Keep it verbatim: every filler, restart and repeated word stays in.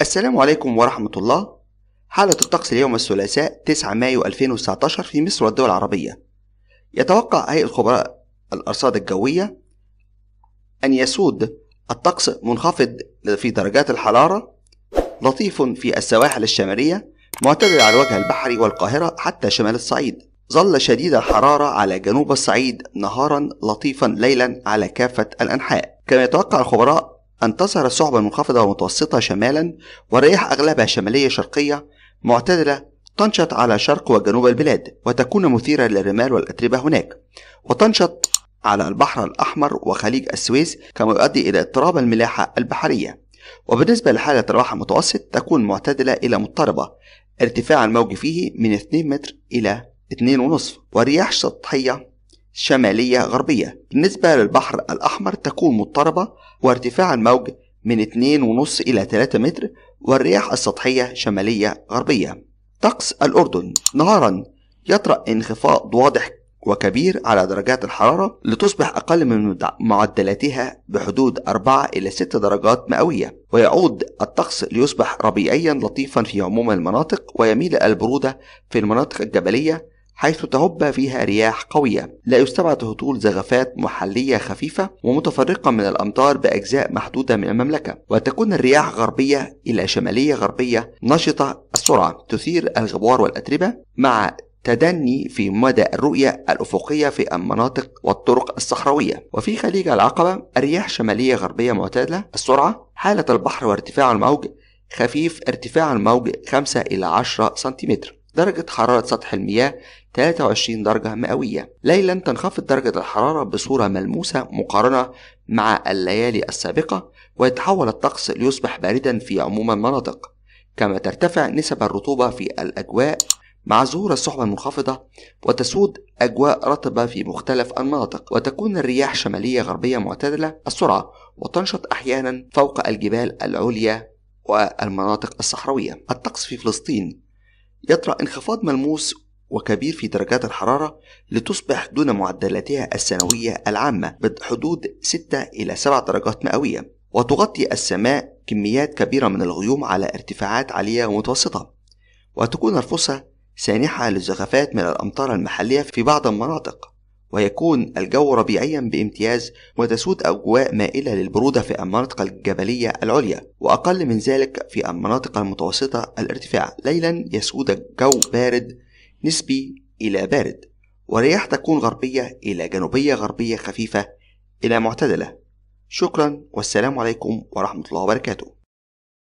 السلام عليكم ورحمة الله. حالة الطقس اليوم الثلاثاء تسعة مايو ألفين وتسعتاشر في مصر والدول العربية. يتوقع هيئة خبراء الأرصاد الجوية أن يسود الطقس منخفض في درجات الحرارة، لطيف في السواحل الشمالية، معتدل على الوجه البحري والقاهرة حتى شمال الصعيد. ظل شديد الحرارة على جنوب الصعيد نهارا، لطيفا ليلا على كافة الأنحاء. كما يتوقع الخبراء أن تظهر السحب المنخفضة ومتوسطة شمالا، والرياح أغلبها شمالية شرقية معتدلة تنشط على شرق وجنوب البلاد، وتكون مثيرة للرمال والأتربة هناك، وتنشط على البحر الأحمر وخليج السويس، كما يؤدي إلى اضطراب الملاحة البحرية. وبالنسبة لحالة الرواح المتوسط تكون معتدلة إلى مضطربة، ارتفاع الموج فيه من اتنين متر إلى اتنين ونص، ورياح سطحية شمالية غربية. بالنسبة للبحر الأحمر تكون مضطربة، وارتفاع الموج من اتنين ونص إلى تلاتة متر، والرياح السطحية شمالية غربية. طقس الأردن نهارا يطرأ انخفاض واضح وكبير على درجات الحرارة، لتصبح أقل من معدلاتها بحدود أربعة إلى ستة درجات مئوية. ويعود الطقس ليصبح ربيعيا لطيفا في عموم المناطق، ويميل البرودة في المناطق الجبلية حيث تهب فيها رياح قوية. لا يستبعد هطول زغفات محلية خفيفة ومتفرقة من الأمطار بأجزاء محدودة من المملكة، وتكون الرياح غربية إلى شمالية غربية نشطة السرعة، تثير الغبار والأتربة، مع تدني في مدى الرؤية الأفقية في المناطق والطرق الصحراوية. وفي خليج العقبة الرياح شمالية غربية معتدلة السرعة. حالة البحر وارتفاع الموج خفيف، ارتفاع الموج خمسة إلى عشرة سنتيمتر. درجة حرارة سطح المياه تلاتة وعشرين درجة مئوية. ليلا تنخفض درجة الحرارة بصورة ملموسة مقارنة مع الليالي السابقة، ويتحول الطقس ليصبح باردا في عموم المناطق، كما ترتفع نسب الرطوبة في الأجواء مع ظهور السحب المنخفضة، وتسود أجواء رطبة في مختلف المناطق. وتكون الرياح شمالية غربية معتدلة السرعة، وتنشط أحيانا فوق الجبال العليا والمناطق الصحراوية. الطقس في فلسطين يطرأ انخفاض ملموس وكبير في درجات الحرارة، لتصبح دون معدلاتها السنوية العامة بحدود ستة إلى سبعة درجات مئوية، وتغطي السماء كميات كبيرة من الغيوم على ارتفاعات عالية ومتوسطة، وتكون الفرصة سانحة للزخفات من الأمطار المحلية في بعض المناطق. ويكون الجو ربيعيا بامتياز، وتسود أجواء مائلة للبرودة في المناطق الجبلية العليا، وأقل من ذلك في المناطق المتوسطة الارتفاع. ليلا يسود الجو بارد نسبي إلى بارد، ورياح تكون غربية إلى جنوبية غربية خفيفة إلى معتدلة. شكرا، والسلام عليكم ورحمة الله وبركاته.